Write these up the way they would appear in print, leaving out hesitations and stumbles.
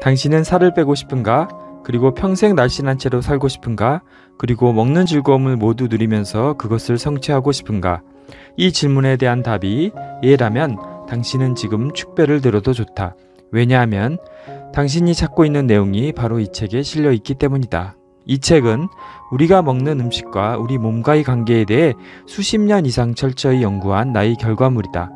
당신은 살을 빼고 싶은가? 그리고 평생 날씬한 채로 살고 싶은가? 그리고 먹는 즐거움을 모두 누리면서 그것을 성취하고 싶은가? 이 질문에 대한 답이 예라면 당신은 지금 축배를 들어도 좋다. 왜냐하면 당신이 찾고 있는 내용이 바로 이 책에 실려 있기 때문이다. 이 책은 우리가 먹는 음식과 우리 몸과의 관계에 대해 수십 년 이상 철저히 연구한 나의 결과물이다.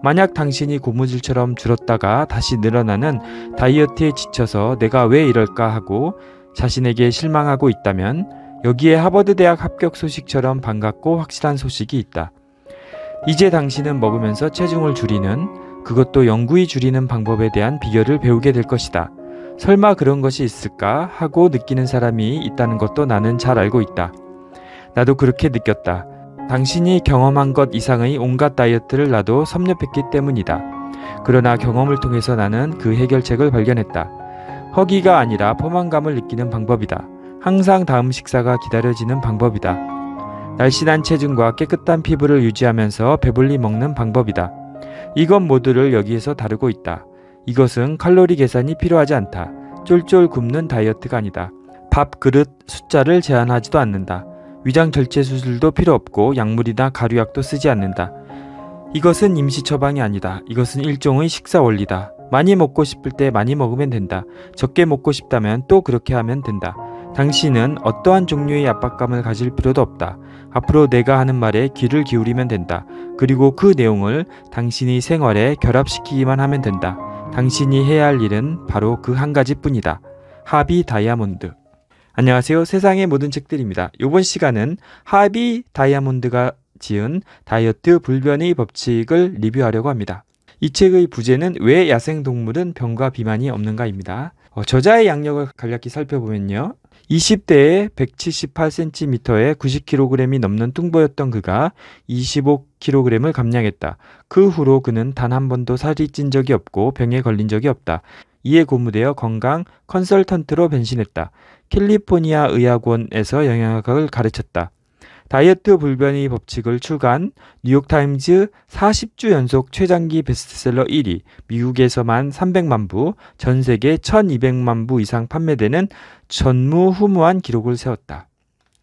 만약 당신이 고무줄처럼 줄었다가 다시 늘어나는 다이어트에 지쳐서 내가 왜 이럴까 하고 자신에게 실망하고 있다면 여기에 하버드대학 합격 소식처럼 반갑고 확실한 소식이 있다. 이제 당신은 먹으면서 체중을 줄이는, 그것도 영구히 줄이는 방법에 대한 비결을 배우게 될 것이다. 설마 그런 것이 있을까 하고 느끼는 사람이 있다는 것도 나는 잘 알고 있다. 나도 그렇게 느꼈다. 당신이 경험한 것 이상의 온갖 다이어트를 나도 섭렵했기 때문이다. 그러나 경험을 통해서 나는 그 해결책을 발견했다. 허기가 아니라 포만감을 느끼는 방법이다. 항상 다음 식사가 기다려지는 방법이다. 날씬한 체중과 깨끗한 피부를 유지하면서 배불리 먹는 방법이다. 이것 모두를 여기에서 다루고 있다. 이것은 칼로리 계산이 필요하지 않다. 쫄쫄 굶는 다이어트가 아니다. 밥 그릇 숫자를 제한하지도 않는다. 위장 절제 수술도 필요 없고 약물이나 가루약도 쓰지 않는다. 이것은 임시 처방이 아니다. 이것은 일종의 식사 원리다. 많이 먹고 싶을 때 많이 먹으면 된다. 적게 먹고 싶다면 또 그렇게 하면 된다. 당신은 어떠한 종류의 압박감을 가질 필요도 없다. 앞으로 내가 하는 말에 귀를 기울이면 된다. 그리고 그 내용을 당신의 생활에 결합시키기만 하면 된다. 당신이 해야 할 일은 바로 그 한 가지뿐이다. 하비 다이아몬드. 안녕하세요. 세상의 모든 책들입니다. 이번 시간은 하비 다이아몬드가 지은 다이어트 불변의 법칙을 리뷰하려고 합니다. 이 책의 부제는 왜 야생동물은 병과 비만이 없는가입니다. 저자의 양력을 간략히 살펴보면요. 20대에 178cm에 90kg이 넘는 뚱보였던 그가 25kg을 감량했다. 그 후로 그는 단 한 번도 살이 찐 적이 없고 병에 걸린 적이 없다. 이에 고무되어 건강 컨설턴트로 변신했다. 캘리포니아 의학원에서 영양학을 가르쳤다. 다이어트 불변의 법칙을 출간, 뉴욕타임즈 40주 연속 최장기 베스트셀러 1위, 미국에서만 300만 부, 전 세계 1200만 부 이상 판매되는 전무후무한 기록을 세웠다.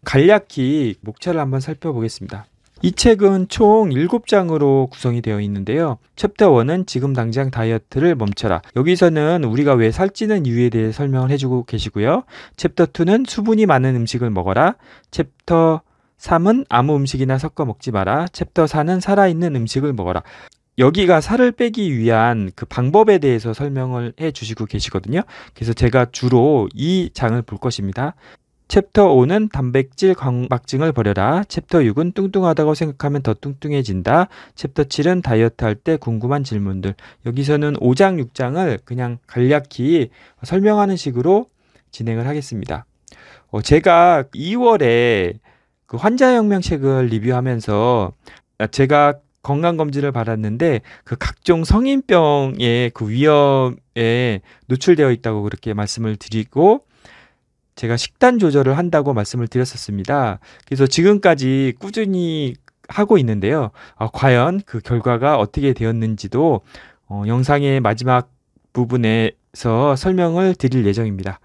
간략히 목차를 한번 살펴보겠습니다. 이 책은 총 7장으로 구성이 되어 있는데요. 챕터 1은 지금 당장 다이어트를 멈춰라. 여기서는 우리가 왜 살찌는 이유에 대해 설명을 해주고 계시고요. 챕터 2는 수분이 많은 음식을 먹어라. 챕터 3은 아무 음식이나 섞어 먹지 마라. 챕터 4는 살아있는 음식을 먹어라. 여기가 살을 빼기 위한 그 방법에 대해서 설명을 해주시고 계시거든요. 그래서 제가 주로 이 장을 볼 것입니다. 챕터 5는 단백질 강박증을 버려라. 챕터 6은 뚱뚱하다고 생각하면 더 뚱뚱해진다. 챕터 7은 다이어트 할 때 궁금한 질문들. 여기서는 5장, 6장을 그냥 간략히 설명하는 식으로 진행을 하겠습니다. 제가 2월에 그 환자혁명 책을 리뷰하면서 제가 건강검진을 받았는데 그 각종 성인병의 그 위험에 노출되어 있다고 그렇게 말씀을 드리고 제가 식단 조절을 한다고 말씀을 드렸었습니다. 그래서 지금까지 꾸준히 하고 있는데요. 과연 그 결과가 어떻게 되었는지도 영상의 마지막 부분에서 설명을 드릴 예정입니다.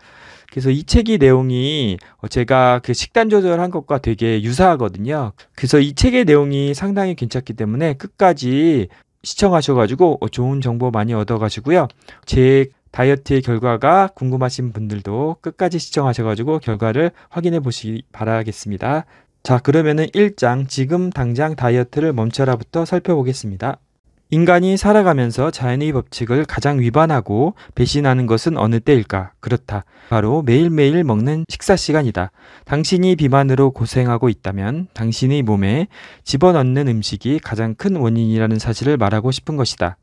그래서 이 책의 내용이 제가 그 식단 조절한 것과 되게 유사하거든요. 그래서 이 책의 내용이 상당히 괜찮기 때문에 끝까지 시청하셔가지고 좋은 정보 많이 얻어가시고요. 제 다이어트의 결과가 궁금하신 분들도 끝까지 시청하셔가지고 결과를 확인해 보시기 바라겠습니다. 자, 그러면은 1장 지금 당장 다이어트를 멈춰라부터 살펴보겠습니다. 인간이 살아가면서 자연의 법칙을 가장 위반하고 배신하는 것은 어느 때일까? 그렇다. 바로 매일매일 먹는 식사 시간이다. 당신이 비만으로 고생하고 있다면 당신의 몸에 집어넣는 음식이 가장 큰 원인이라는 사실을 말하고 싶은 것이다.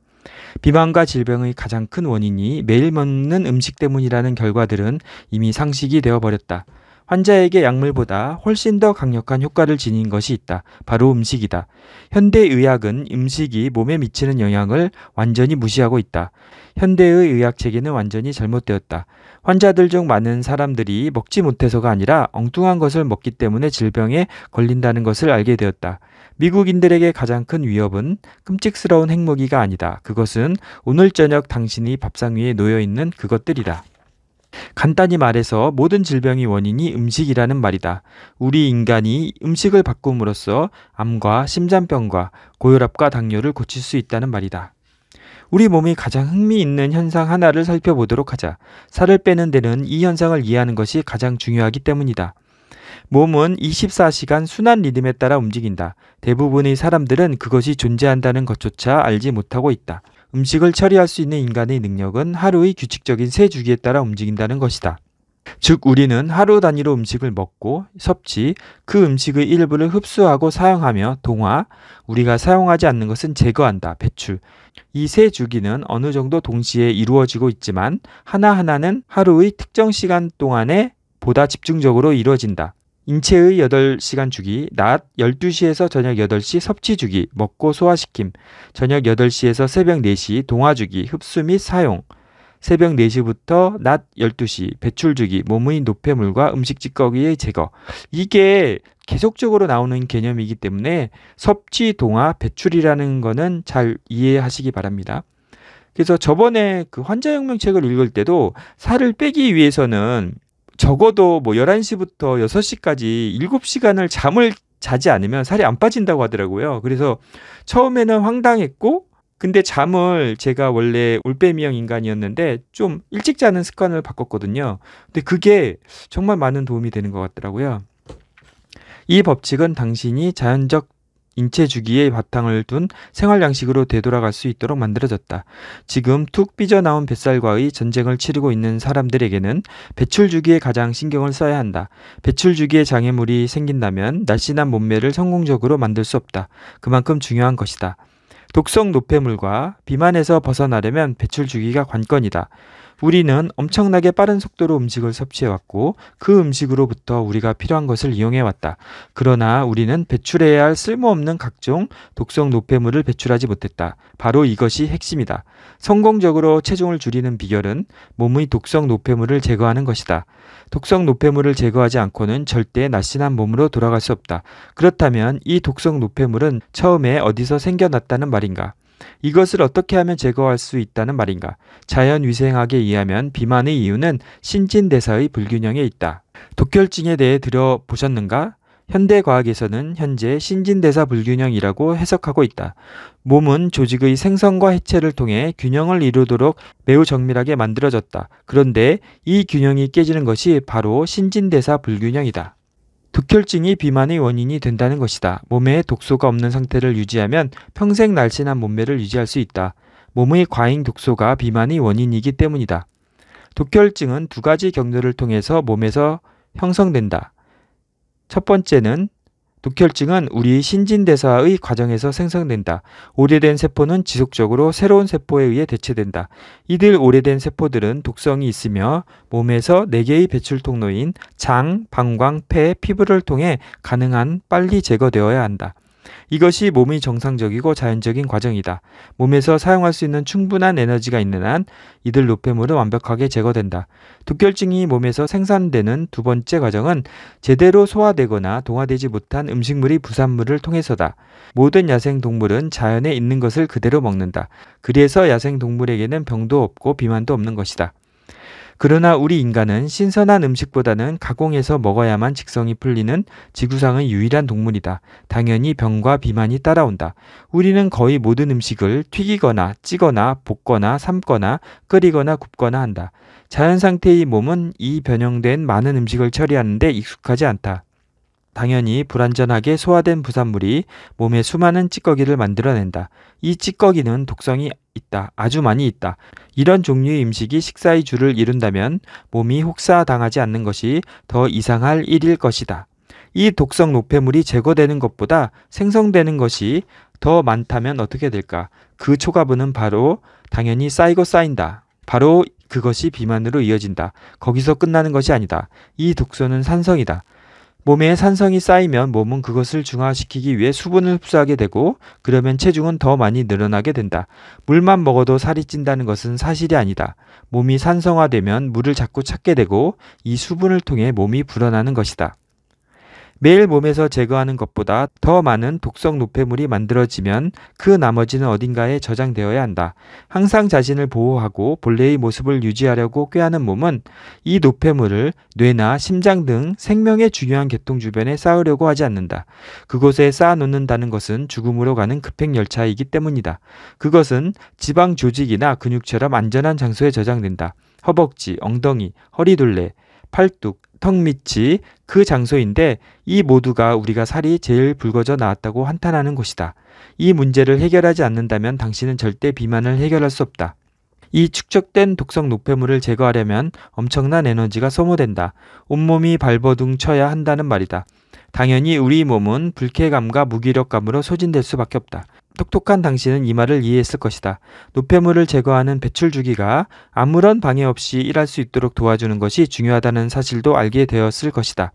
비만과 질병의 가장 큰 원인이 매일 먹는 음식 때문이라는 결과들은 이미 상식이 되어버렸다. 환자에게 약물보다 훨씬 더 강력한 효과를 지닌 것이 있다. 바로 음식이다. 현대의학은 음식이 몸에 미치는 영향을 완전히 무시하고 있다. 현대의 의학체계는 완전히 잘못되었다. 환자들 중 많은 사람들이 먹지 못해서가 아니라 엉뚱한 것을 먹기 때문에 질병에 걸린다는 것을 알게 되었다. 미국인들에게 가장 큰 위협은 끔찍스러운 핵무기가 아니다. 그것은 오늘 저녁 당신이 밥상 위에 놓여있는 그것들이다. 간단히 말해서 모든 질병의 원인이 음식이라는 말이다. 우리 인간이 음식을 바꿈으로써 암과 심장병과 고혈압과 당뇨를 고칠 수 있다는 말이다. 우리 몸이 가장 흥미있는 현상 하나를 살펴보도록 하자. 살을 빼는 데는 이 현상을 이해하는 것이 가장 중요하기 때문이다. 몸은 24시간 순환 리듬에 따라 움직인다. 대부분의 사람들은 그것이 존재한다는 것조차 알지 못하고 있다. 음식을 처리할 수 있는 인간의 능력은 하루의 규칙적인 세 주기에 따라 움직인다는 것이다. 즉 우리는 하루 단위로 음식을 먹고 섭취, 그 음식의 일부를 흡수하고 사용하며 동화, 우리가 사용하지 않는 것은 제거한다, 배출. 이 세 주기는 어느 정도 동시에 이루어지고 있지만 하나하나는 하루의 특정 시간 동안에 보다 집중적으로 이루어진다. 인체의 8시간 주기, 낮 12시에서 저녁 8시 섭취 주기, 먹고 소화시킴, 저녁 8시에서 새벽 4시 동화 주기, 흡수 및 사용, 새벽 4시부터 낮 12시 배출 주기, 몸의 노폐물과 음식 찌꺼기의 제거. 이게 계속적으로 나오는 개념이기 때문에 섭취, 동화, 배출이라는 거는 잘 이해하시기 바랍니다. 그래서 저번에 그 환자혁명책을 읽을 때도 살을 빼기 위해서는 적어도 11시부터 6시까지 7시간을 잠을 자지 않으면 살이 안 빠진다고 하더라고요. 그래서 처음에는 황당했고, 근데 잠을 제가 원래 올빼미형 인간이었는데 좀 일찍 자는 습관을 바꿨거든요. 근데 그게 정말 많은 도움이 되는 것 같더라고요. 이 법칙은 당신이 자연적 인체 주기에 바탕을 둔 생활 양식으로 되돌아갈 수 있도록 만들어졌다. 지금 툭 삐져나온 뱃살과의 전쟁을 치르고 있는 사람들에게는 배출 주기에 가장 신경을 써야 한다. 배출 주기에 장애물이 생긴다면 날씬한 몸매를 성공적으로 만들 수 없다. 그만큼 중요한 것이다. 독성 노폐물과 비만에서 벗어나려면 배출 주기가 관건이다. 우리는 엄청나게 빠른 속도로 음식을 섭취해왔고 그 음식으로부터 우리가 필요한 것을 이용해왔다. 그러나 우리는 배출해야 할 쓸모없는 각종 독성 노폐물을 배출하지 못했다. 바로 이것이 핵심이다. 성공적으로 체중을 줄이는 비결은 몸의 독성 노폐물을 제거하는 것이다. 독성 노폐물을 제거하지 않고는 절대 날씬한 몸으로 돌아갈 수 없다. 그렇다면 이 독성 노폐물은 처음에 어디서 생겨났다는 말인가? 이것을 어떻게 하면 제거할 수 있다는 말인가? 자연위생학에 의하면 비만의 이유는 신진대사의 불균형에 있다. 독혈증에 대해 들어보셨는가? 현대과학에서는 현재 신진대사 불균형이라고 해석하고 있다. 몸은 조직의 생성과 해체를 통해 균형을 이루도록 매우 정밀하게 만들어졌다. 그런데 이 균형이 깨지는 것이 바로 신진대사 불균형이다. 독혈증이 비만의 원인이 된다는 것이다. 몸에 독소가 없는 상태를 유지하면 평생 날씬한 몸매를 유지할 수 있다. 몸의 과잉 독소가 비만의 원인이기 때문이다. 독혈증은 두 가지 경로를 통해서 몸에서 형성된다. 첫 번째는 독혈증은 우리 신진대사의 과정에서 생성된다. 오래된 세포는 지속적으로 새로운 세포에 의해 대체된다. 이들 오래된 세포들은 독성이 있으며 몸에서 4개의 배출 통로인 장, 방광, 폐, 피부를 통해 가능한 빨리 제거되어야 한다. 이것이 몸이 정상적이고 자연적인 과정이다. 몸에서 사용할 수 있는 충분한 에너지가 있는 한 이들 노폐물은 완벽하게 제거된다. 독혈증이 몸에서 생산되는 두 번째 과정은 제대로 소화되거나 동화되지 못한 음식물이 부산물을 통해서다. 모든 야생동물은 자연에 있는 것을 그대로 먹는다. 그래서 야생동물에게는 병도 없고 비만도 없는 것이다. 그러나 우리 인간은 신선한 음식보다는 가공해서 먹어야만 직성이 풀리는 지구상의 유일한 동물이다. 당연히 병과 비만이 따라온다. 우리는 거의 모든 음식을 튀기거나 찌거나 볶거나 삶거나 끓이거나 굽거나 한다. 자연 상태의 몸은 이 변형된 많은 음식을 처리하는데 익숙하지 않다. 당연히 불완전하게 소화된 부산물이 몸에 수많은 찌꺼기를 만들어낸다. 이 찌꺼기는 독성이 있다. 아주 많이 있다. 이런 종류의 음식이 식사의 줄을 이룬다면 몸이 혹사당하지 않는 것이 더 이상할 일일 것이다. 이 독성 노폐물이 제거되는 것보다 생성되는 것이 더 많다면 어떻게 될까? 그 초과분은 바로 당연히 쌓이고 쌓인다. 바로 그것이 비만으로 이어진다. 거기서 끝나는 것이 아니다. 이 독소는 산성이다. 몸에 산성이 쌓이면 몸은 그것을 중화시키기 위해 수분을 흡수하게 되고 그러면 체중은 더 많이 늘어나게 된다. 물만 먹어도 살이 찐다는 것은 사실이 아니다. 몸이 산성화되면 물을 자꾸 찾게 되고 이 수분을 통해 몸이 불어나는 것이다. 매일 몸에서 제거하는 것보다 더 많은 독성 노폐물이 만들어지면 그 나머지는 어딘가에 저장되어야 한다. 항상 자신을 보호하고 본래의 모습을 유지하려고 꾀하는 몸은 이 노폐물을 뇌나 심장 등 생명의 중요한 계통 주변에 쌓으려고 하지 않는다. 그곳에 쌓아놓는다는 것은 죽음으로 가는 급행열차이기 때문이다. 그것은 지방 조직이나 근육처럼 안전한 장소에 저장된다. 허벅지, 엉덩이, 허리둘레, 팔뚝, 턱 밑이 그 장소인데 이 모두가 우리가 살이 제일 붉어져 나왔다고 한탄하는 곳이다. 이 문제를 해결하지 않는다면 당신은 절대 비만을 해결할 수 없다. 이 축적된 독성 노폐물을 제거하려면 엄청난 에너지가 소모된다. 온몸이 발버둥 쳐야 한다는 말이다. 당연히 우리 몸은 불쾌감과 무기력감으로 소진될 수밖에 없다. 똑똑한 당신은 이 말을 이해했을 것이다. 노폐물을 제거하는 배출 주기가 아무런 방해 없이 일할 수 있도록 도와주는 것이 중요하다는 사실도 알게 되었을 것이다.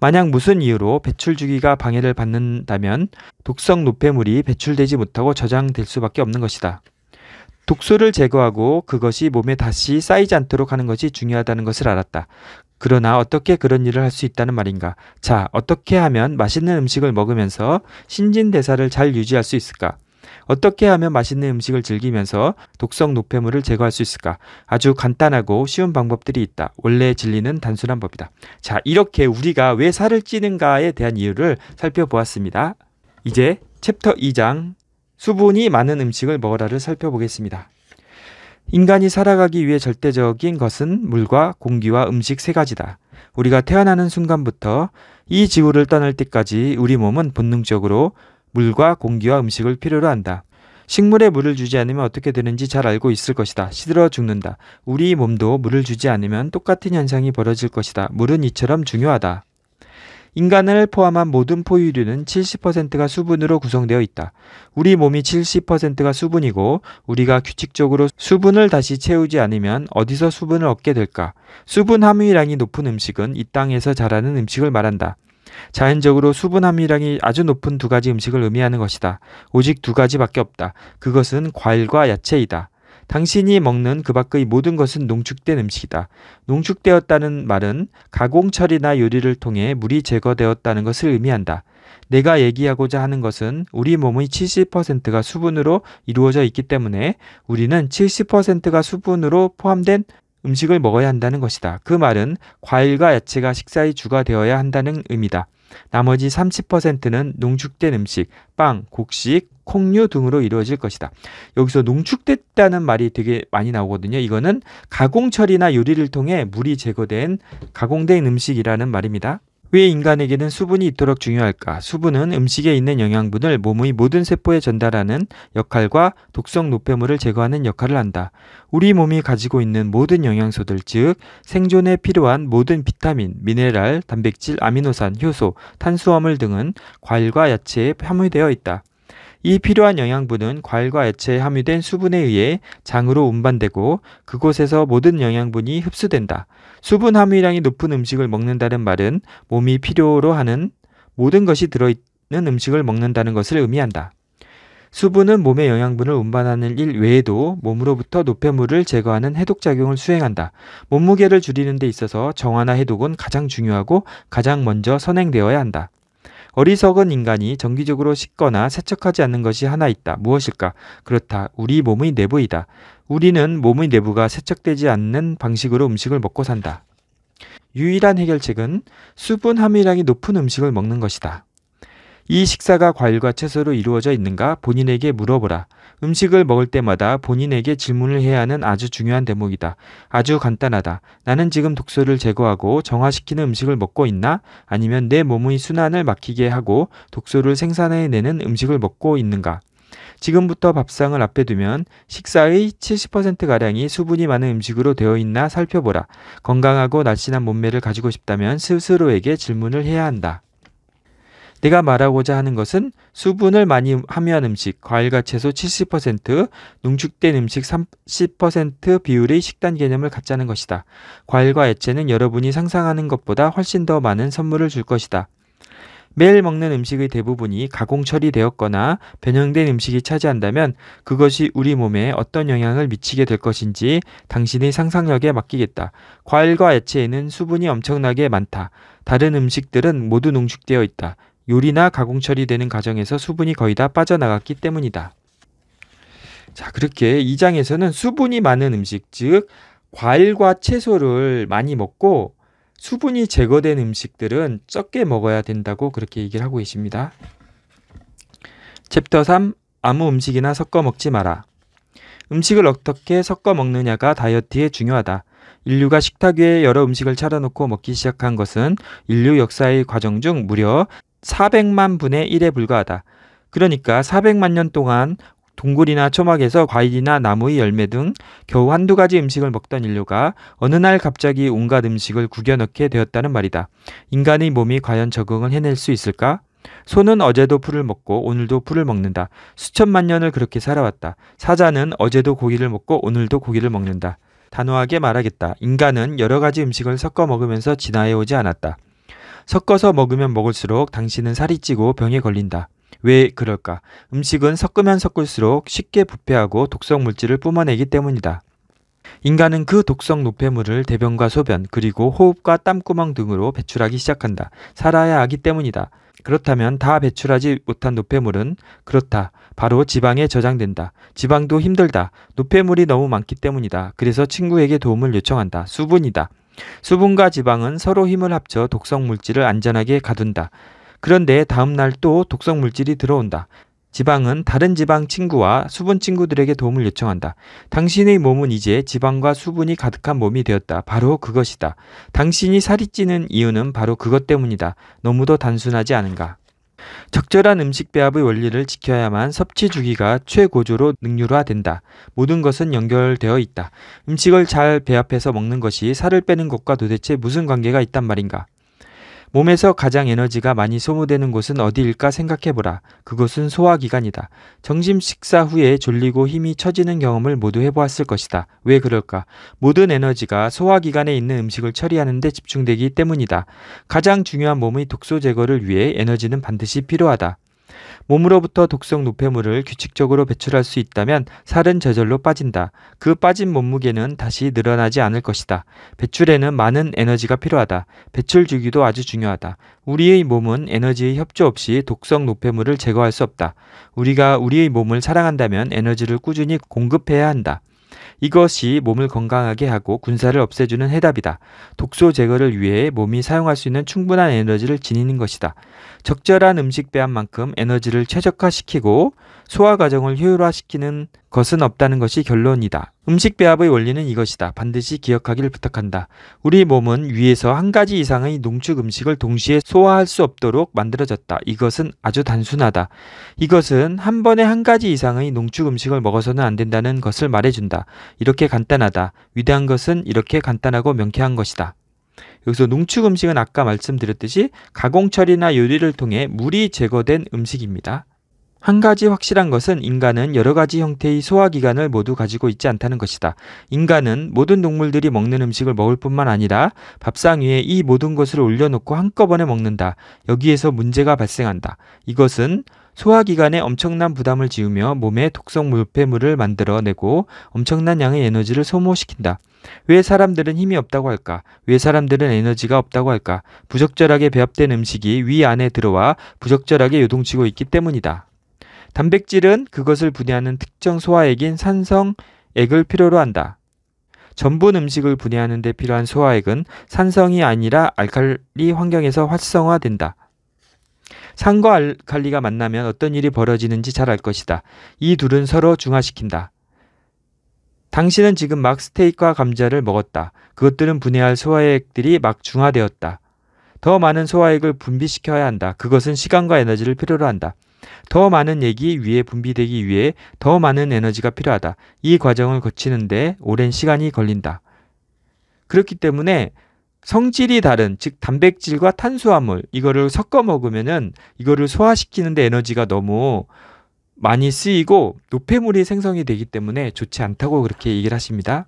만약 무슨 이유로 배출 주기가 방해를 받는다면 독성 노폐물이 배출되지 못하고 저장될 수밖에 없는 것이다. 독소를 제거하고 그것이 몸에 다시 쌓이지 않도록 하는 것이 중요하다는 것을 알았다. 그러나 어떻게 그런 일을 할 수 있다는 말인가? 자, 어떻게 하면 맛있는 음식을 먹으면서 신진대사를 잘 유지할 수 있을까? 어떻게 하면 맛있는 음식을 즐기면서 독성 노폐물을 제거할 수 있을까? 아주 간단하고 쉬운 방법들이 있다. 원래 진리는 단순한 법이다. 자, 이렇게 우리가 왜 살을 찌는가에 대한 이유를 살펴보았습니다. 이제 챕터 2장 수분이 많은 음식을 먹어라를 살펴보겠습니다. 인간이 살아가기 위해 절대적인 것은 물과 공기와 음식 세 가지다. 우리가 태어나는 순간부터 이 지구를 떠날 때까지 우리 몸은 본능적으로 물과 공기와 음식을 필요로 한다. 식물에 물을 주지 않으면 어떻게 되는지 잘 알고 있을 것이다. 시들어 죽는다. 우리 몸도 물을 주지 않으면 똑같은 현상이 벌어질 것이다. 물은 이처럼 중요하다. 인간을 포함한 모든 포유류는 70%가 수분으로 구성되어 있다. 우리 몸이 70%가 수분이고 우리가 규칙적으로 수분을 다시 채우지 않으면 어디서 수분을 얻게 될까? 수분 함유량이 높은 음식은 이 땅에서 자라는 음식을 말한다. 자연적으로 수분 함유량이 아주 높은 두 가지 음식을 의미하는 것이다. 오직 두 가지밖에 없다. 그것은 과일과 야채이다. 당신이 먹는 그 밖의 모든 것은 농축된 음식이다. 농축되었다는 말은 가공 처리나 요리를 통해 물이 제거되었다는 것을 의미한다. 내가 얘기하고자 하는 것은 우리 몸의 70%가 수분으로 이루어져 있기 때문에 우리는 70%가 수분으로 포함된 음식을 먹어야 한다는 것이다. 그 말은 과일과 야채가 식사의 주가 되어야 한다는 의미다. 나머지 30%는 농축된 음식, 빵, 곡식, 콩류 등으로 이루어질 것이다. 여기서 농축됐다는 말이 되게 많이 나오거든요. 이거는 가공 처리나 요리를 통해 물이 제거된 가공된 음식이라는 말입니다. 왜 인간에게는 수분이 있도록 중요할까? 수분은 음식에 있는 영양분을 몸의 모든 세포에 전달하는 역할과 독성 노폐물을 제거하는 역할을 한다. 우리 몸이 가지고 있는 모든 영양소들, 즉 생존에 필요한 모든 비타민, 미네랄, 단백질, 아미노산, 효소, 탄수화물 등은 과일과 야채에 함유되어 있다. 이 필요한 영양분은 과일과 야채에 함유된 수분에 의해 장으로 운반되고 그곳에서 모든 영양분이 흡수된다. 수분 함유량이 높은 음식을 먹는다는 말은 몸이 필요로 하는 모든 것이 들어있는 음식을 먹는다는 것을 의미한다. 수분은 몸의 영양분을 운반하는 일 외에도 몸으로부터 노폐물을 제거하는 해독작용을 수행한다. 몸무게를 줄이는 데 있어서 정화나 해독은 가장 중요하고 가장 먼저 선행되어야 한다. 어리석은 인간이 정기적으로 씻거나 세척하지 않는 것이 하나 있다. 무엇일까? 그렇다. 우리 몸의 내부이다. 우리는 몸의 내부가 세척되지 않는 방식으로 음식을 먹고 산다. 유일한 해결책은 수분 함유량이 높은 음식을 먹는 것이다. 이 식사가 과일과 채소로 이루어져 있는가? 본인에게 물어보라. 음식을 먹을 때마다 본인에게 질문을 해야 하는 아주 중요한 대목이다. 아주 간단하다. 나는 지금 독소를 제거하고 정화시키는 음식을 먹고 있나? 아니면 내 몸의 순환을 막히게 하고 독소를 생산해내는 음식을 먹고 있는가? 지금부터 밥상을 앞에 두면 식사의 70%가량이 수분이 많은 음식으로 되어 있나 살펴보라. 건강하고 날씬한 몸매를 가지고 싶다면 스스로에게 질문을 해야 한다. 내가 말하고자 하는 것은 수분을 많이 함유한 음식, 과일과 채소 70%, 농축된 음식 30% 비율의 식단 개념을 갖자는 것이다. 과일과 야채는 여러분이 상상하는 것보다 훨씬 더 많은 선물을 줄 것이다. 매일 먹는 음식의 대부분이 가공 처리되었거나 변형된 음식이 차지한다면 그것이 우리 몸에 어떤 영향을 미치게 될 것인지 당신의 상상력에 맡기겠다. 과일과 야채에는 수분이 엄청나게 많다. 다른 음식들은 모두 농축되어 있다. 요리나 가공 처리되는 과정에서 수분이 거의 다 빠져나갔기 때문이다. 자, 그렇게 2장에서는 수분이 많은 음식, 즉 과일과 채소를 많이 먹고 수분이 제거된 음식들은 적게 먹어야 된다고 그렇게 얘기를 하고 계십니다. 챕터 3. 아무 음식이나 섞어 먹지 마라. 음식을 어떻게 섞어 먹느냐가 다이어트에 중요하다. 인류가 식탁 위에 여러 음식을 차려놓고 먹기 시작한 것은 인류 역사의 과정 중 무려 400만 분의 1에 불과하다. 그러니까 400만 년 동안 동굴이나 초막에서 과일이나 나무의 열매 등 겨우 한두 가지 음식을 먹던 인류가 어느 날 갑자기 온갖 음식을 구겨 넣게 되었다는 말이다. 인간의 몸이 과연 적응을 해낼 수 있을까? 소는 어제도 풀을 먹고 오늘도 풀을 먹는다. 수천만 년을 그렇게 살아왔다. 사자는 어제도 고기를 먹고 오늘도 고기를 먹는다. 단호하게 말하겠다. 인간은 여러 가지 음식을 섞어 먹으면서 진화해오지 않았다. 섞어서 먹으면 먹을수록 당신은 살이 찌고 병에 걸린다. 왜 그럴까? 음식은 섞으면 섞을수록 쉽게 부패하고 독성 물질을 뿜어내기 때문이다. 인간은 그 독성 노폐물을 대변과 소변, 그리고 호흡과 땀구멍 등으로 배출하기 시작한다. 살아야 하기 때문이다. 그렇다면 다 배출하지 못한 노폐물은 그렇다. 바로 지방에 저장된다. 지방도 힘들다. 노폐물이 너무 많기 때문이다. 그래서 친구에게 도움을 요청한다. 수분이다. 수분과 지방은 서로 힘을 합쳐 독성 물질을 안전하게 가둔다. 그런데 다음날 또 독성 물질이 들어온다. 지방은 다른 지방 친구와 수분 친구들에게 도움을 요청한다. 당신의 몸은 이제 지방과 수분이 가득한 몸이 되었다. 바로 그것이다. 당신이 살이 찌는 이유는 바로 그것 때문이다. 너무도 단순하지 않은가? 적절한 음식 배합의 원리를 지켜야만 섭취 주기가 최고조로 능률화된다. 모든 것은 연결되어 있다. 음식을 잘 배합해서 먹는 것이 살을 빼는 것과 도대체 무슨 관계가 있단 말인가? 몸에서 가장 에너지가 많이 소모되는 곳은 어디일까 생각해보라. 그것은 소화기관이다. 점심 식사 후에 졸리고 힘이 처지는 경험을 모두 해보았을 것이다. 왜 그럴까? 모든 에너지가 소화기관에 있는 음식을 처리하는 데 집중되기 때문이다. 가장 중요한 몸의 독소 제거를 위해 에너지는 반드시 필요하다. 몸으로부터 독성 노폐물을 규칙적으로 배출할 수 있다면 살은 저절로 빠진다. 그 빠진 몸무게는 다시 늘어나지 않을 것이다. 배출에는 많은 에너지가 필요하다. 배출 주기도 아주 중요하다. 우리의 몸은 에너지의 협조 없이 독성 노폐물을 제거할 수 없다. 우리가 우리의 몸을 사랑한다면 에너지를 꾸준히 공급해야 한다. 이것이 몸을 건강하게 하고 군사를 없애주는 해답이다. 독소 제거를 위해 몸이 사용할 수 있는 충분한 에너지를 지니는 것이다. 적절한 음식 배합만큼 에너지를 최적화시키고 소화 과정을 효율화시키는 것은 없다는 것이 결론이다. 음식 배합의 원리는 이것이다. 반드시 기억하기를 부탁한다. 우리 몸은 위에서 한 가지 이상의 농축 음식을 동시에 소화할 수 없도록 만들어졌다. 이것은 아주 단순하다. 이것은 한 번에 한 가지 이상의 농축 음식을 먹어서는 안 된다는 것을 말해준다. 이렇게 간단하다. 위대한 것은 이렇게 간단하고 명쾌한 것이다. 여기서 농축 음식은 아까 말씀드렸듯이 가공 처리나 요리를 통해 물이 제거된 음식입니다. 한 가지 확실한 것은 인간은 여러 가지 형태의 소화기관을 모두 가지고 있지 않다는 것이다. 인간은 모든 동물들이 먹는 음식을 먹을 뿐만 아니라 밥상 위에 이 모든 것을 올려놓고 한꺼번에 먹는다. 여기에서 문제가 발생한다. 이것은 소화기관에 엄청난 부담을 지우며 몸에 독성 노폐물을 만들어내고 엄청난 양의 에너지를 소모시킨다. 왜 사람들은 힘이 없다고 할까? 왜 사람들은 에너지가 없다고 할까? 부적절하게 배합된 음식이 위 안에 들어와 부적절하게 요동치고 있기 때문이다. 단백질은 그것을 분해하는 특정 소화액인 산성액을 필요로 한다. 전분 음식을 분해하는 데 필요한 소화액은 산성이 아니라 알칼리 환경에서 활성화된다. 산과 알칼리가 만나면 어떤 일이 벌어지는지 잘 알 것이다. 이 둘은 서로 중화시킨다. 당신은 지금 막 스테이크와 감자를 먹었다. 그것들은 분해할 소화액들이 막 중화되었다. 더 많은 소화액을 분비시켜야 한다. 그것은 시간과 에너지를 필요로 한다. 더 많은 액이 위에 분비되기 위해 더 많은 에너지가 필요하다. 이 과정을 거치는데 오랜 시간이 걸린다. 그렇기 때문에 성질이 다른, 즉 단백질과 탄수화물 이거를 섞어 먹으면은 이거를 소화시키는데 에너지가 너무 많이 쓰이고 노폐물이 생성이 되기 때문에 좋지 않다고 그렇게 얘기를 하십니다.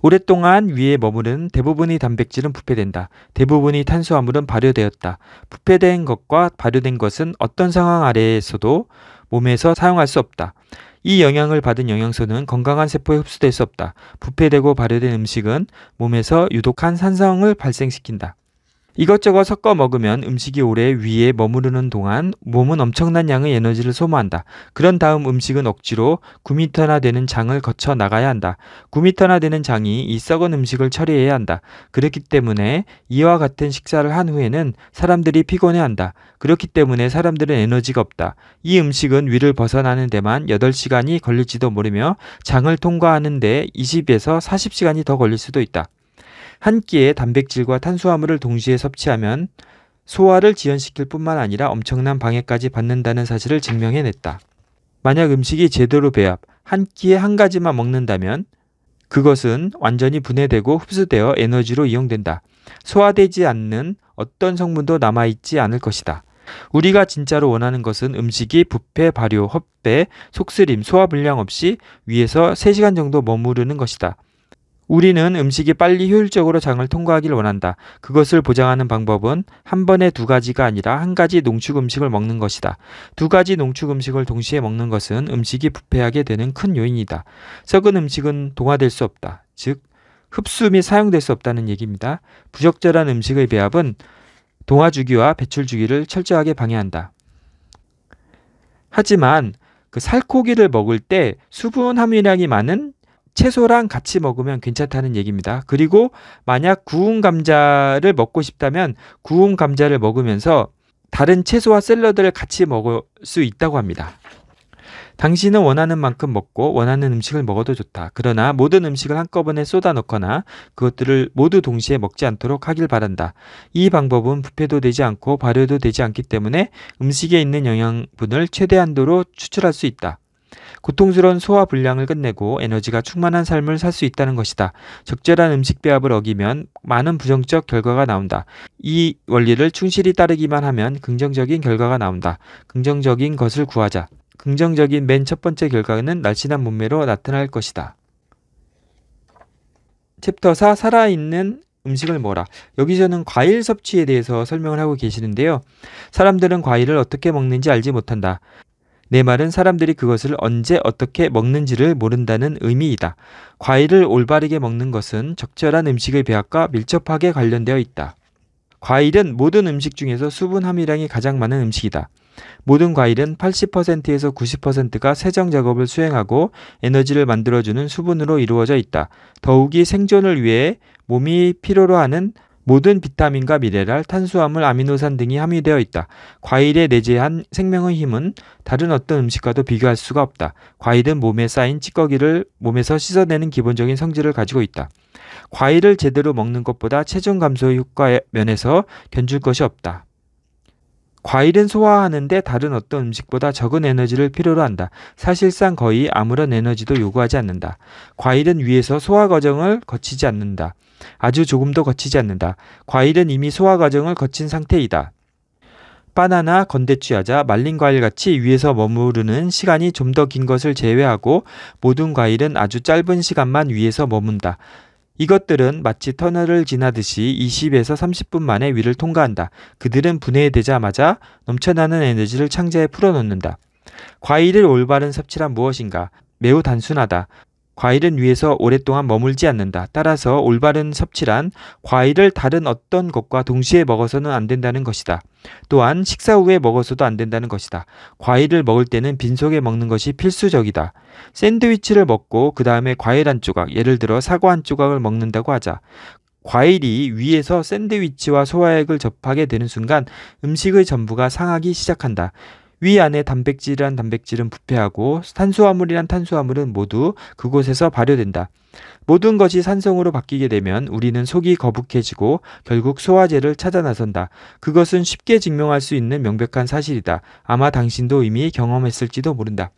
오랫동안 위에 머무른 대부분의 단백질은 부패된다. 대부분의 탄수화물은 발효되었다. 부패된 것과 발효된 것은 어떤 상황 아래에서도 몸에서 사용할 수 없다. 이 영향을 받은 영양소는 건강한 세포에 흡수될 수 없다. 부패되고 발효된 음식은 몸에서 유독한 산성을 발생시킨다. 이것저것 섞어 먹으면 음식이 오래 위에 머무르는 동안 몸은 엄청난 양의 에너지를 소모한다. 그런 다음 음식은 억지로 9m나 되는 장을 거쳐 나가야 한다. 9m나 되는 장이 이 썩은 음식을 처리해야 한다. 그렇기 때문에 이와 같은 식사를 한 후에는 사람들이 피곤해한다. 그렇기 때문에 사람들은 에너지가 없다. 이 음식은 위를 벗어나는 데만 8시간이 걸릴지도 모르며 장을 통과하는 데 20에서 40시간이 더 걸릴 수도 있다. 한 끼에 단백질과 탄수화물을 동시에 섭취하면 소화를 지연시킬 뿐만 아니라 엄청난 방해까지 받는다는 사실을 증명해냈다. 만약 음식이 제대로 배합, 한 끼에 한 가지만 먹는다면 그것은 완전히 분해되고 흡수되어 에너지로 이용된다. 소화되지 않는 어떤 성분도 남아있지 않을 것이다. 우리가 진짜로 원하는 것은 음식이 부패, 발효, 헛배, 속쓰림, 소화불량 없이 위에서 3시간 정도 머무르는 것이다. 우리는 음식이 빨리 효율적으로 장을 통과하길 원한다. 그것을 보장하는 방법은 한 번에 2가지가 아니라 1가지 농축 음식을 먹는 것이다. 2가지 농축 음식을 동시에 먹는 것은 음식이 부패하게 되는 큰 요인이다. 썩은 음식은 동화될 수 없다. 즉, 흡수 및 사용될 수 없다는 얘기입니다. 부적절한 음식의 배합은 동화 주기와 배출 주기를 철저하게 방해한다. 하지만 그 살코기를 먹을 때 수분 함유량이 많은 채소랑 같이 먹으면 괜찮다는 얘기입니다. 그리고 만약 구운 감자를 먹고 싶다면 구운 감자를 먹으면서 다른 채소와 샐러드를 같이 먹을 수 있다고 합니다. 당신은 원하는 만큼 먹고 원하는 음식을 먹어도 좋다. 그러나 모든 음식을 한꺼번에 쏟아 넣거나 그것들을 모두 동시에 먹지 않도록 하길 바란다. 이 방법은 부패도 되지 않고 발효도 되지 않기 때문에 음식에 있는 영양분을 최대한도로 추출할 수 있다. 고통스러운 소화 불량을 끝내고 에너지가 충만한 삶을 살 수 있다는 것이다. 적절한 음식 배합을 어기면 많은 부정적 결과가 나온다. 이 원리를 충실히 따르기만 하면 긍정적인 결과가 나온다. 긍정적인 것을 구하자. 긍정적인 맨 첫 번째 결과는 날씬한 몸매로 나타날 것이다. 챕터 4. 살아있는 음식을 먹어라. 여기서는 과일 섭취에 대해서 설명을 하고 계시는데요. 사람들은 과일을 어떻게 먹는지 알지 못한다. 내 말은 사람들이 그것을 언제 어떻게 먹는지를 모른다는 의미이다. 과일을 올바르게 먹는 것은 적절한 음식의 배합과 밀접하게 관련되어 있다. 과일은 모든 음식 중에서 수분 함유량이 가장 많은 음식이다. 모든 과일은 80%에서 90%가 세정 작업을 수행하고 에너지를 만들어주는 수분으로 이루어져 있다. 더욱이 생존을 위해 몸이 필요로 하는 모든 비타민과 미네랄, 탄수화물, 아미노산 등이 함유되어 있다. 과일에 내재한 생명의 힘은 다른 어떤 음식과도 비교할 수가 없다. 과일은 몸에 쌓인 찌꺼기를 몸에서 씻어내는 기본적인 성질을 가지고 있다. 과일을 제대로 먹는 것보다 체중 감소의 효과의 면에서 견줄 것이 없다. 과일은 소화하는데 다른 어떤 음식보다 적은 에너지를 필요로 한다. 사실상 거의 아무런 에너지도 요구하지 않는다. 과일은 위에서 소화 과정을 거치지 않는다. 아주 조금도 거치지 않는다. 과일은 이미 소화 과정을 거친 상태이다. 바나나, 건대추, 야자, 말린 과일같이 위에서 머무르는 시간이 좀 더 긴 것을 제외하고 모든 과일은 아주 짧은 시간만 위에서 머문다. 이것들은 마치 터널을 지나듯이 20에서 30분 만에 위를 통과한다. 그들은 분해되자마자 넘쳐나는 에너지를 창자에 풀어놓는다. 과일을 올바른 섭취란 무엇인가? 매우 단순하다. 과일은 위에서 오랫동안 머물지 않는다. 따라서 올바른 섭취란 과일을 다른 어떤 것과 동시에 먹어서는 안 된다는 것이다. 또한 식사 후에 먹어서도 안 된다는 것이다. 과일을 먹을 때는 빈속에 먹는 것이 필수적이다. 샌드위치를 먹고 그 다음에 과일 한 조각, 예를 들어 사과 한 조각을 먹는다고 하자. 과일이 위에서 샌드위치와 소화액을 접하게 되는 순간 음식의 전부가 상하기 시작한다. 위 안에 단백질이란 단백질은 부패하고 탄수화물이란 탄수화물은 모두 그곳에서 발효된다. 모든 것이 산성으로 바뀌게 되면 우리는 속이 거북해지고 결국 소화제를 찾아 나선다. 그것은 쉽게 증명할 수 있는 명백한 사실이다. 아마 당신도 이미 경험했을지도 모른다.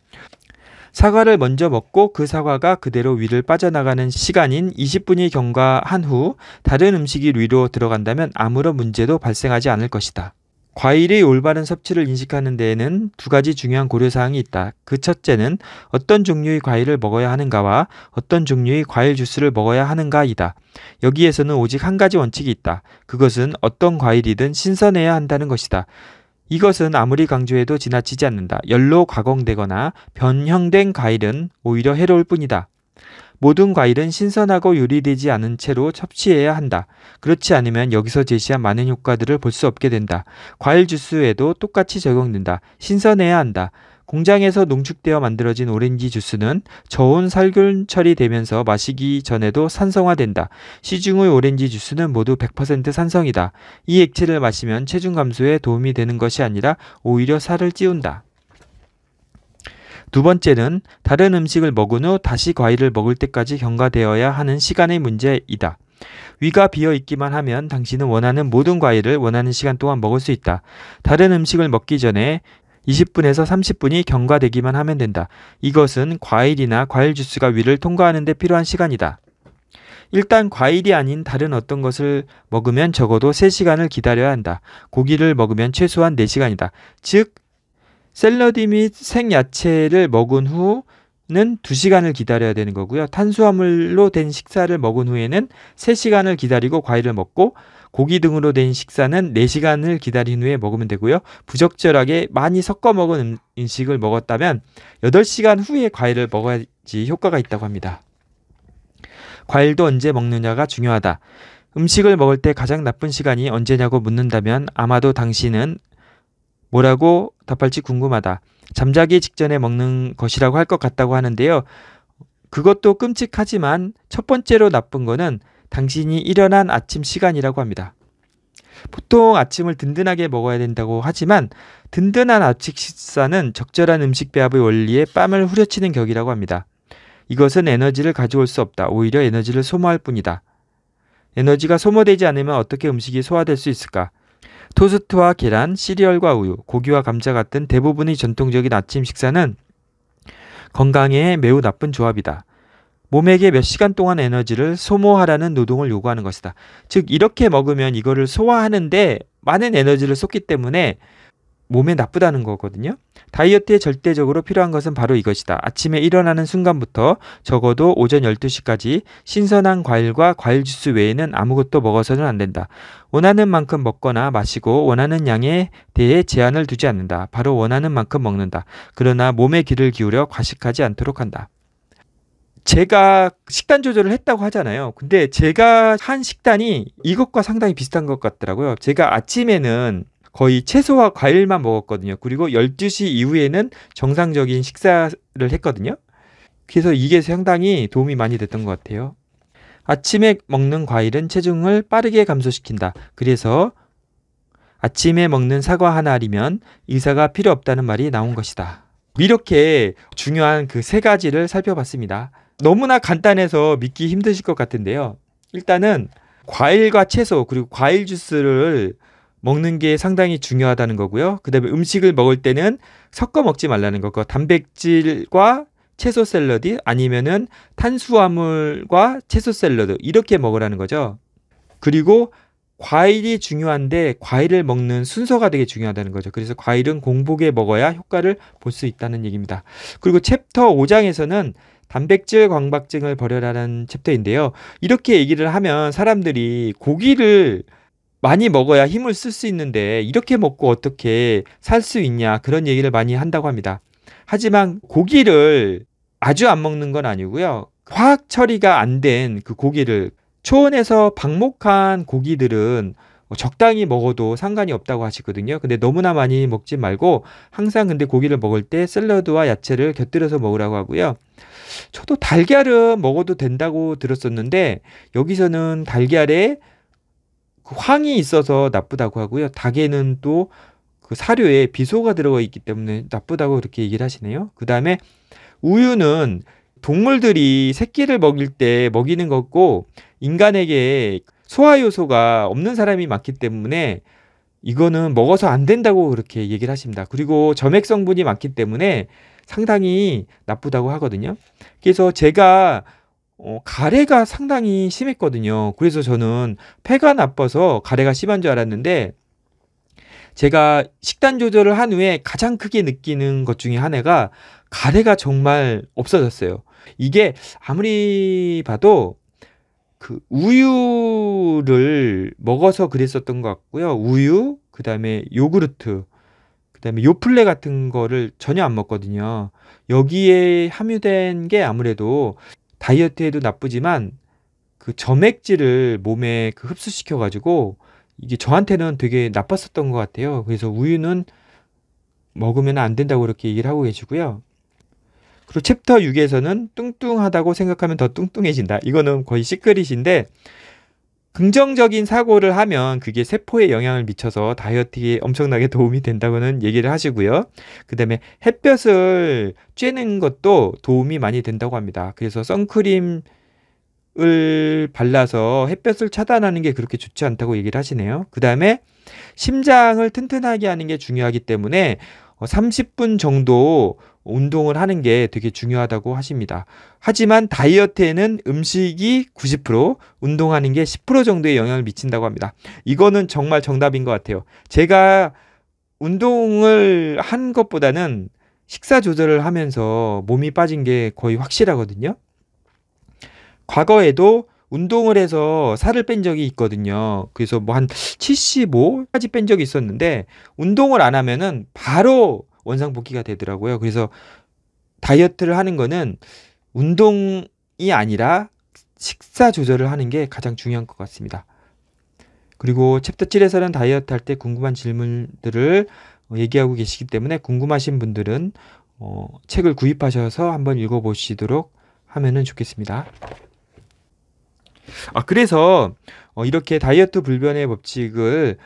사과를 먼저 먹고 그 사과가 그대로 위를 빠져나가는 시간인 20분이 경과한 후 다른 음식이 위로 들어간다면 아무런 문제도 발생하지 않을 것이다. 과일의 올바른 섭취를 인식하는 데에는 두 가지 중요한 고려사항이 있다. 그 첫째는 어떤 종류의 과일을 먹어야 하는가와 어떤 종류의 과일 주스를 먹어야 하는가이다. 여기에서는 오직 한 가지 원칙이 있다. 그것은 어떤 과일이든 신선해야 한다는 것이다. 이것은 아무리 강조해도 지나치지 않는다. 열로 가공되거나 변형된 과일은 오히려 해로울 뿐이다. 모든 과일은 신선하고 요리되지 않은 채로 섭취해야 한다. 그렇지 않으면 여기서 제시한 많은 효과들을 볼 수 없게 된다. 과일 주스에도 똑같이 적용된다. 신선해야 한다. 공장에서 농축되어 만들어진 오렌지 주스는 저온 살균 처리되면서 마시기 전에도 산성화된다. 시중의 오렌지 주스는 모두 100% 산성이다. 이 액체를 마시면 체중 감소에 도움이 되는 것이 아니라 오히려 살을 찌운다. 두 번째는 다른 음식을 먹은 후 다시 과일을 먹을 때까지 경과되어야 하는 시간의 문제이다. 위가 비어 있기만 하면 당신은 원하는 모든 과일을 원하는 시간 동안 먹을 수 있다. 다른 음식을 먹기 전에 20분에서 30분이 경과되기만 하면 된다. 이것은 과일이나 과일 주스가 위를 통과하는 데 필요한 시간이다. 일단 과일이 아닌 다른 어떤 것을 먹으면 적어도 3시간을 기다려야 한다. 고기를 먹으면 최소한 4시간이다. 즉, 샐러드 및 생야채를 먹은 후는 2시간을 기다려야 되는 거고요. 탄수화물로 된 식사를 먹은 후에는 3시간을 기다리고 과일을 먹고 고기 등으로 된 식사는 4시간을 기다린 후에 먹으면 되고요. 부적절하게 많이 섞어 먹은 음식을 먹었다면 8시간 후에 과일을 먹어야지 효과가 있다고 합니다. 과일도 언제 먹느냐가 중요하다. 음식을 먹을 때 가장 나쁜 시간이 언제냐고 묻는다면 아마도 당신은 뭐라고 답할지 궁금하다. 잠자기 직전에 먹는 것이라고 할 것 같다고 하는데요. 그것도 끔찍하지만 첫 번째로 나쁜 거는 당신이 일어난 아침 시간이라고 합니다. 보통 아침을 든든하게 먹어야 된다고 하지만 든든한 아침 식사는 적절한 음식 배합의 원리에 뺨을 후려치는 격이라고 합니다. 이것은 에너지를 가져올 수 없다. 오히려 에너지를 소모할 뿐이다. 에너지가 소모되지 않으면 어떻게 음식이 소화될 수 있을까? 토스트와 계란, 시리얼과 우유, 고기와 감자 같은 대부분의 전통적인 아침 식사는 건강에 매우 나쁜 조합이다. 몸에게 몇 시간 동안 에너지를 소모하라는 노동을 요구하는 것이다. 즉, 이렇게 먹으면 이거를 소화하는데 많은 에너지를 쏟기 때문에 몸에 나쁘다는 거거든요. 다이어트에 절대적으로 필요한 것은 바로 이것이다. 아침에 일어나는 순간부터 적어도 오전 12시까지 신선한 과일과 과일 주스 외에는 아무것도 먹어서는 안 된다. 원하는 만큼 먹거나 마시고 원하는 양에 대해 제한을 두지 않는다. 바로 원하는 만큼 먹는다. 그러나 몸에 귀를 기울여 과식하지 않도록 한다. 제가 식단 조절을 했다고 하잖아요. 근데 제가 한 식단이 이것과 상당히 비슷한 것 같더라고요. 제가 아침에는 거의 채소와 과일만 먹었거든요. 그리고 12시 이후에는 정상적인 식사를 했거든요. 그래서 이게 상당히 도움이 많이 됐던 것 같아요. 아침에 먹는 과일은 체중을 빠르게 감소시킨다. 그래서 아침에 먹는 사과 한 알이면 의사가 필요 없다는 말이 나온 것이다. 이렇게 중요한 그 3가지를 살펴봤습니다. 너무나 간단해서 믿기 힘드실 것 같은데요. 일단은 과일과 채소 그리고 과일 주스를 먹는 게 상당히 중요하다는 거고요. 그 다음에 음식을 먹을 때는 섞어 먹지 말라는 거고 단백질과 채소 샐러드 아니면은 탄수화물과 채소 샐러드 이렇게 먹으라는 거죠. 그리고 과일이 중요한데 과일을 먹는 순서가 되게 중요하다는 거죠. 그래서 과일은 공복에 먹어야 효과를 볼 수 있다는 얘기입니다. 그리고 챕터 5장에서는 단백질 광박증을 버려라는 챕터인데요. 이렇게 얘기를 하면 사람들이 고기를 많이 먹어야 힘을 쓸 수 있는데 이렇게 먹고 어떻게 살 수 있냐 그런 얘기를 많이 한다고 합니다. 하지만 고기를 아주 안 먹는 건 아니고요. 화학 처리가 안 된 그 고기를 초원에서 방목한 고기들은 적당히 먹어도 상관이 없다고 하시거든요. 근데 너무나 많이 먹지 말고 항상 근데 고기를 먹을 때 샐러드와 야채를 곁들여서 먹으라고 하고요. 저도 달걀은 먹어도 된다고 들었었는데 여기서는 달걀에 황이 있어서 나쁘다고 하고요. 닭에는 또 그 사료에 비소가 들어가 있기 때문에 나쁘다고 그렇게 얘기를 하시네요. 그 다음에 우유는 동물들이 새끼를 먹일 때 먹이는 거고 인간에게 소화효소가 없는 사람이 많기 때문에 이거는 먹어서 안 된다고 그렇게 얘기를 하십니다. 그리고 점액 성분이 많기 때문에 상당히 나쁘다고 하거든요. 그래서 제가 가래가 상당히 심했거든요. 그래서 저는 폐가 나빠서 가래가 심한 줄 알았는데, 제가 식단 조절을 한 후에 가장 크게 느끼는 것 중에 하나가 가래가 정말 없어졌어요. 이게 아무리 봐도 그 우유를 먹어서 그랬었던 것 같고요. 우유, 그 다음에 요구르트, 그 다음에 요플레 같은 거를 전혀 안 먹거든요. 여기에 함유된 게 아무래도 다이어트에도 나쁘지만 그 점액질을 몸에 그 흡수시켜가지고 이게 저한테는 되게 나빴었던 것 같아요. 그래서 우유는 먹으면 안 된다고 그렇게 얘기를 하고 계시고요. 그리고 챕터 6에서는 뚱뚱하다고 생각하면 더 뚱뚱해진다. 이거는 거의 시크릿인데, 긍정적인 사고를 하면 그게 세포에 영향을 미쳐서 다이어트에 엄청나게 도움이 된다고는 얘기를 하시고요. 그 다음에 햇볕을 쬐는 것도 도움이 많이 된다고 합니다. 그래서 선크림 을 발라서 햇볕을 차단하는 게 그렇게 좋지 않다고 얘기를 하시네요. 그 다음에 심장을 튼튼하게 하는 게 중요하기 때문에 30분 정도 운동을 하는 게 되게 중요하다고 하십니다. 하지만 다이어트에는 음식이 90%, 운동하는 게 10% 정도의 영향을 미친다고 합니다. 이거는 정말 정답인 것 같아요. 제가 운동을 한 것보다는 식사 조절을 하면서 몸이 빠진 게 거의 확실하거든요. 과거에도 운동을 해서 살을 뺀 적이 있거든요. 그래서 뭐 한 75까지 뺀 적이 있었는데, 운동을 안 하면은 바로 원상복귀가 되더라고요. 그래서 다이어트를 하는 거는 운동이 아니라 식사 조절을 하는 게 가장 중요한 것 같습니다. 그리고 챕터 7에서는 다이어트 할 때 궁금한 질문들을 얘기하고 계시기 때문에 궁금하신 분들은 책을 구입하셔서 한번 읽어보시도록 하면은 좋겠습니다. 그래서 이렇게 다이어트 불변의 법칙을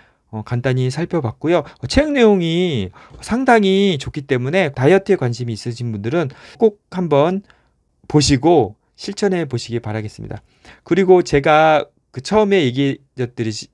간단히 살펴봤고요. 책 내용이 상당히 좋기 때문에 다이어트에 관심이 있으신 분들은 꼭 한번 보시고 실천해 보시기 바라겠습니다. 그리고 제가 그 처음에 얘기드렸듯이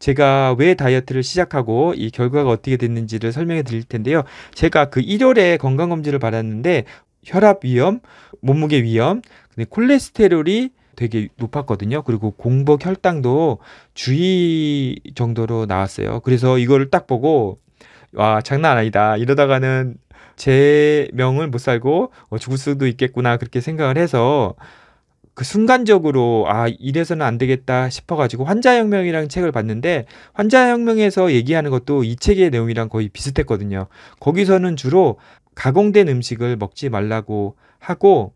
제가 왜 다이어트를 시작하고 이 결과가 어떻게 됐는지를 설명해 드릴 텐데요. 제가 그 1월에 건강검진을 받았는데 혈압 위험, 몸무게 위험, 콜레스테롤이 되게 높았거든요. 그리고 공복 혈당도 주의 정도로 나왔어요. 그래서 이거를 딱 보고 와, 장난 아니다. 이러다가는 제 명을 못 살고 죽을 수도 있겠구나 그렇게 생각을 해서 그 순간적으로 이래서는 안 되겠다 싶어가지고 환자혁명이라는 책을 봤는데, 환자혁명에서 얘기하는 것도 이 책의 내용이랑 거의 비슷했거든요. 거기서는 주로 가공된 음식을 먹지 말라고 하고,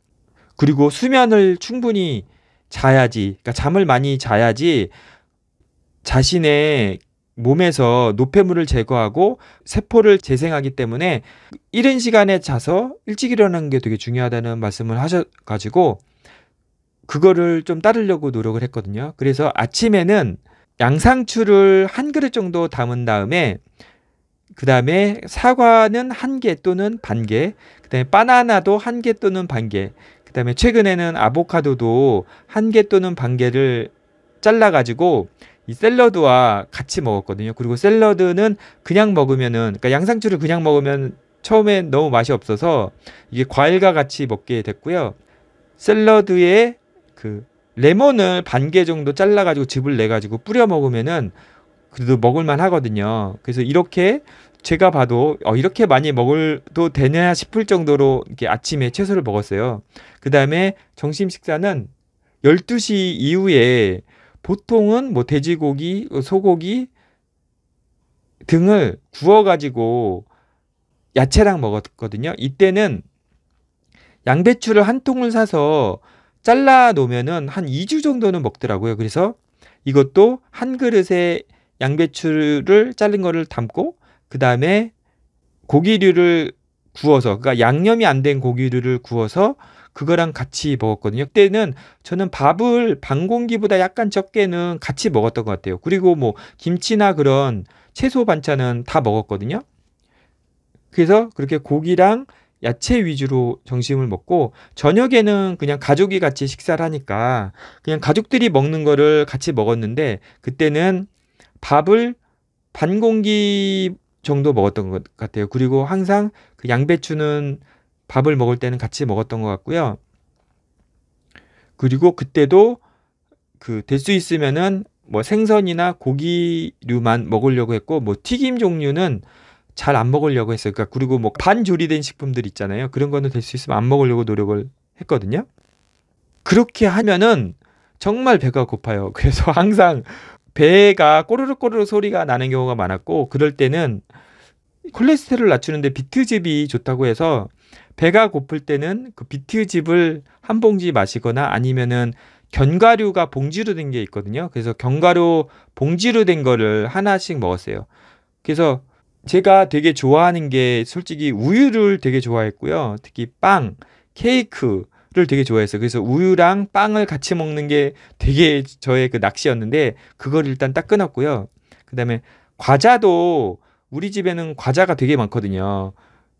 그리고 수면을 충분히 자야지, 그러니까 잠을 많이 자야지 자신의 몸에서 노폐물을 제거하고 세포를 재생하기 때문에 이른 시간에 자서 일찍 일어나는 게 되게 중요하다는 말씀을 하셔가지고 그거를 좀 따르려고 노력을 했거든요. 그래서 아침에는 양상추를 한 그릇 정도 담은 다음에, 그 다음에 사과는 한 개 또는 반 개, 그 다음에 바나나도 한 개 또는 반 개, 그 다음에 최근에는 아보카도도 한 개 또는 반 개를 잘라가지고 이 샐러드와 같이 먹었거든요. 그리고 샐러드는 그냥 먹으면은, 그러니까 양상추를 그냥 먹으면 처음엔 너무 맛이 없어서 이게 과일과 같이 먹게 됐고요. 샐러드에 그 레몬을 반 개 정도 잘라가지고 즙을 내가지고 뿌려 먹으면은 그래도 먹을만 하거든요. 그래서 이렇게 제가 봐도 이렇게 많이 먹어도 되냐 싶을 정도로 이렇게 아침에 채소를 먹었어요. 그 다음에 점심 식사는 12시 이후에 보통은 뭐 돼지고기, 소고기 등을 구워가지고 야채랑 먹었거든요. 이때는 양배추를 한 통을 사서 잘라 놓으면은 한 2주 정도는 먹더라고요. 그래서 이것도 한 그릇에 양배추를 자른 거를 담고, 그 다음에 고기류를 구워서, 그러니까 양념이 안 된 고기류를 구워서 그거랑 같이 먹었거든요. 그때는 저는 밥을 반 공기보다 약간 적게는 같이 먹었던 것 같아요. 그리고 뭐 김치나 그런 채소 반찬은 다 먹었거든요. 그래서 그렇게 고기랑 야채 위주로 점심을 먹고, 저녁에는 그냥 가족이 같이 식사를 하니까 그냥 가족들이 먹는 거를 같이 먹었는데, 그때는 밥을 반 공기 정도 먹었던 것 같아요. 그리고 항상 그 양배추는 밥을 먹을 때는 같이 먹었던 것 같고요. 그리고 그때도 그 될 수 있으면은 뭐 생선이나 고기류만 먹으려고 했고, 뭐 튀김 종류는 잘 안 먹으려고 했어요. 그러니까 그리고 뭐 반조리된 식품들 있잖아요. 그런 거는 될 수 있으면 안 먹으려고 노력을 했거든요. 그렇게 하면은 정말 배가 고파요. 그래서 항상 배가 꼬르륵꼬르륵 소리가 나는 경우가 많았고, 그럴 때는 콜레스테롤 낮추는데 비트즙이 좋다고 해서 배가 고플 때는 그 비트즙을 한 봉지 마시거나, 아니면은 견과류가 봉지로 된 게 있거든요. 그래서 견과류 봉지로 된 거를 하나씩 먹었어요. 그래서 제가 되게 좋아하는 게, 솔직히 우유를 되게 좋아했고요. 특히 빵, 케이크를 되게 좋아했어요. 그래서 우유랑 빵을 같이 먹는 게 되게 저의 그 낚시였는데, 그걸 일단 딱 끊었고요. 그 다음에 과자도, 우리 집에는 과자가 되게 많거든요.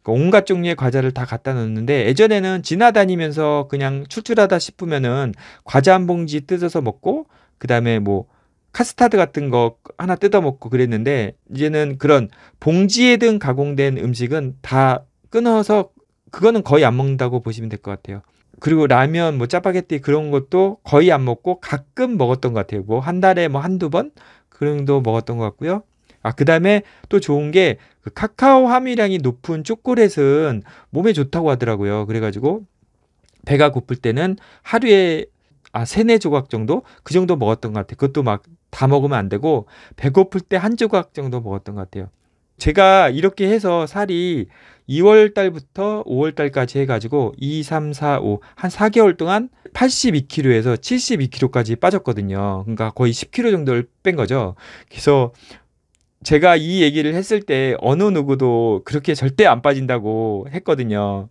온갖 종류의 과자를 다 갖다 놓는데, 예전에는 지나다니면서 그냥 출출하다 싶으면은 과자 한 봉지 뜯어서 먹고, 그 다음에 뭐 카스타드 같은 거 하나 뜯어 먹고 그랬는데, 이제는 그런 봉지에 든 가공된 음식은 다 끊어서 그거는 거의 안 먹는다고 보시면 될 것 같아요. 그리고 라면, 뭐 짜파게티 그런 것도 거의 안 먹고 가끔 먹었던 것 같아요. 뭐 한 달에 뭐 한두 번 그 정도 먹었던 것 같고요. 아, 그 다음에 또 좋은 게, 그 카카오 함유량이 높은 초콜릿은 몸에 좋다고 하더라고요. 그래가지고 배가 고플 때는 하루에 3-4조각 정도? 그 정도 먹었던 것 같아요. 그것도 막 다 먹으면 안 되고, 배고플 때 1조각 정도 먹었던 것 같아요. 제가 이렇게 해서 살이 2월 달부터 5월 달까지 해가지고 2, 3, 4, 5, 한 4개월 동안 82kg에서 72kg까지 빠졌거든요. 그러니까 거의 10kg 정도를 뺀 거죠. 그래서 제가 이 얘기를 했을 때 어느 누구도 그렇게 절대 안 빠진다고 했거든요.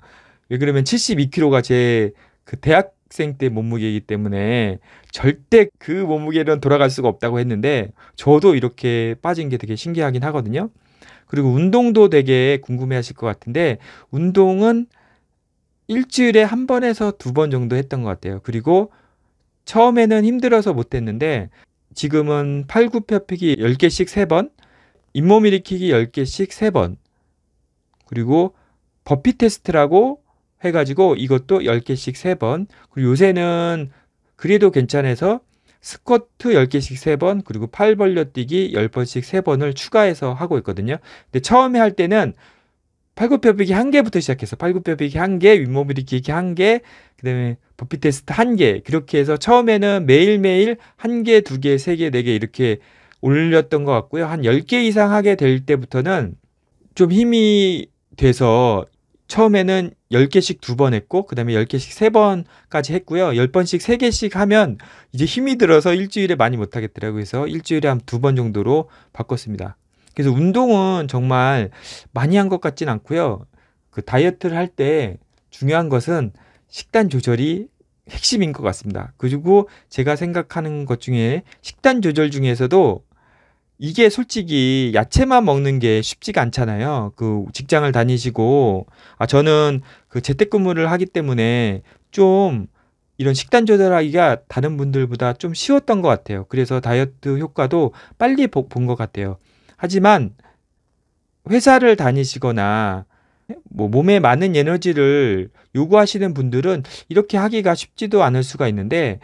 왜 그러면 72kg가 제 그 대학생 때 몸무게이기 때문에 절대 그 몸무게로는 돌아갈 수가 없다고 했는데, 저도 이렇게 빠진 게 되게 신기하긴 하거든요. 그리고 운동도 되게 궁금해 하실 것 같은데, 운동은 일주일에 1번에서 2번 정도 했던 것 같아요. 그리고 처음에는 힘들어서 못했는데, 지금은 팔굽혀펴기 10개씩 3번, 잇몸 일으키기 10개씩 3번, 그리고 버피 테스트라고 해가지고 이것도 10개씩 3번, 그리고 요새는 그래도 괜찮아서 스쿼트 10개씩 3번, 그리고 팔 벌려뛰기 10번씩 3번을 추가해서 하고 있거든요. 근데 처음에 할 때는 팔굽혀펴기 1개부터 시작해서 팔굽혀펴기 1개, 윗몸 일으키기 1개, 그 다음에 버피 테스트 1개, 그렇게 해서 처음에는 매일매일 1개, 2개, 3개, 4개 이렇게 올렸던 것 같고요. 한 10개 이상 하게 될 때부터는 좀 힘이 돼서 처음에는 10개씩 2번 했고, 그 다음에 10개씩 3번까지 했고요. 10번씩 3개씩 하면 이제 힘이 들어서 일주일에 많이 못하겠더라고요. 그래서 일주일에 한 2번 정도로 바꿨습니다. 그래서 운동은 정말 많이 한 것 같진 않고요. 그 다이어트를 할 때 중요한 것은 식단 조절이 핵심인 것 같습니다. 그리고 제가 생각하는 것 중에 식단 조절 중에서도 이게 솔직히 야채만 먹는 게 쉽지가 않잖아요. 그 직장을 다니시고, 저는 그 재택근무를 하기 때문에 좀 이런 식단 조절하기가 다른 분들보다 좀 쉬웠던 것 같아요. 그래서 다이어트 효과도 빨리 본 것 같아요. 하지만 회사를 다니시거나 뭐 몸에 많은 에너지를 요구하시는 분들은 이렇게 하기가 쉽지도 않을 수가 있는데,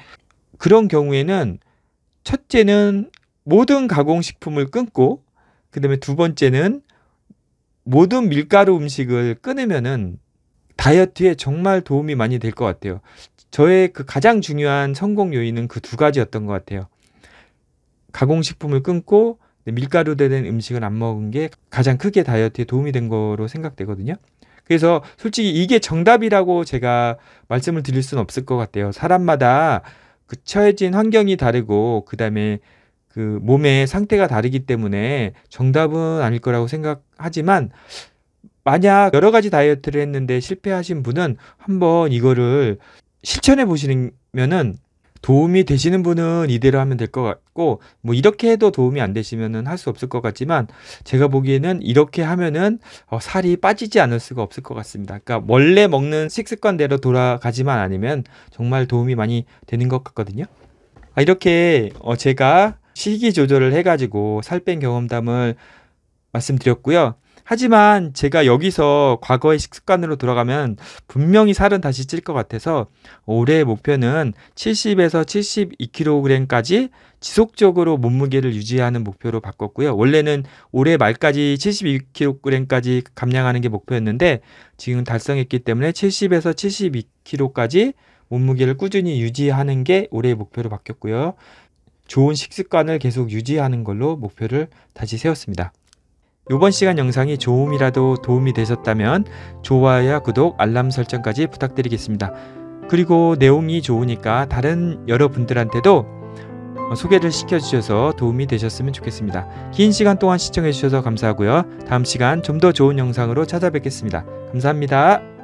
그런 경우에는 첫째는 모든 가공식품을 끊고, 그 다음에 2번째는 모든 밀가루 음식을 끊으면은 다이어트에 정말 도움이 많이 될 것 같아요. 저의 그 가장 중요한 성공 요인은 그 2가지였던 것 같아요. 가공식품을 끊고 밀가루 된 음식을 안 먹은 게 가장 크게 다이어트에 도움이 된 거로 생각되거든요. 그래서 솔직히 이게 정답이라고 제가 말씀을 드릴 수는 없을 것 같아요. 사람마다 그 처해진 환경이 다르고, 그 다음에 그 몸의 상태가 다르기 때문에 정답은 아닐 거라고 생각하지만, 만약 여러 가지 다이어트를 했는데 실패하신 분은 한번 이거를 실천해 보시면은 도움이 되시는 분은 이대로 하면 될 것 같고, 뭐 이렇게 해도 도움이 안 되시면은 할 수 없을 것 같지만, 제가 보기에는 이렇게 하면은 살이 빠지지 않을 수가 없을 것 같습니다. 그러니까 원래 먹는 식습관대로 돌아가지만 아니면 정말 도움이 많이 되는 것 같거든요. 이렇게 제가 식이 조절을 해가지고 살 뺀 경험담을 말씀드렸고요. 하지만 제가 여기서 과거의 식습관으로 돌아가면 분명히 살은 다시 찔 것 같아서 올해의 목표는 70에서 72kg까지 지속적으로 몸무게를 유지하는 목표로 바꿨고요. 원래는 올해 말까지 72kg까지 감량하는 게 목표였는데 지금 달성했기 때문에 70에서 72kg까지 몸무게를 꾸준히 유지하는 게 올해의 목표로 바뀌었고요. 좋은 식습관을 계속 유지하는 걸로 목표를 다시 세웠습니다. 이번 시간 영상이 조금이라도 도움이 되셨다면 좋아요와 구독, 알람 설정까지 부탁드리겠습니다. 그리고 내용이 좋으니까 다른 여러분들한테도 소개를 시켜주셔서 도움이 되셨으면 좋겠습니다. 긴 시간 동안 시청해주셔서 감사하고요. 다음 시간 좀 더 좋은 영상으로 찾아뵙겠습니다. 감사합니다.